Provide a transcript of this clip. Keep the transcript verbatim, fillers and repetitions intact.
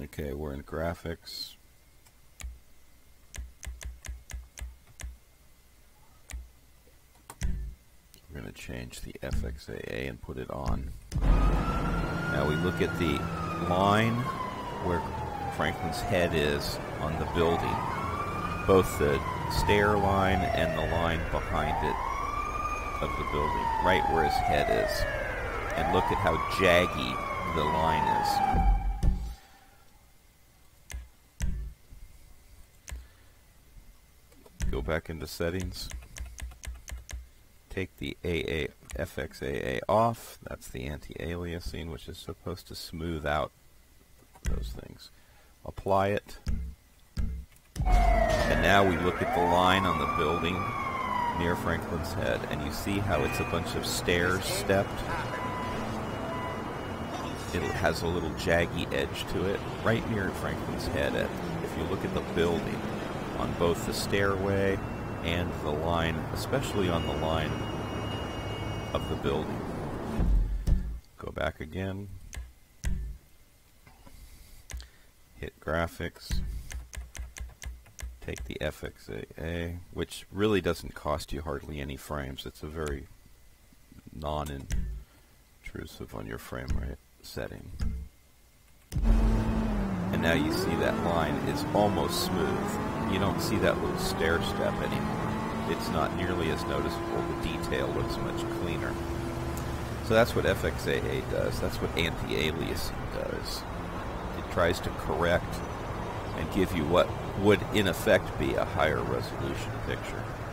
Okay, we're in graphics. We're going to change the F X A A and put it on. Now we look at the line where Franklin's head is on the building, both the stair line and the line behind it of the building, right where his head is. And look at how jaggy the line is. Go back into settings. Take the F X A A off. That's the anti-aliasing, which is supposed to smooth out those things. Apply it. And now we look at the line on the building near Franklin's head, and you see how it's a bunch of stairs stepped. It has a little jaggy edge to it, right near Franklin's head. If you look at the building, on both the stairway and the line, especially on the line of the building. Go back again. Hit graphics. Take the F X A A, which really doesn't cost you hardly any frames. It's a very non-intrusive on your frame rate setting. And now you see that line is almost smooth. You don't see that little stair step anymore. It's not nearly as noticeable. The detail looks much cleaner. So that's what F X A A does. That's what anti-aliasing does. It tries to correct and give you what would in effect be a higher resolution picture.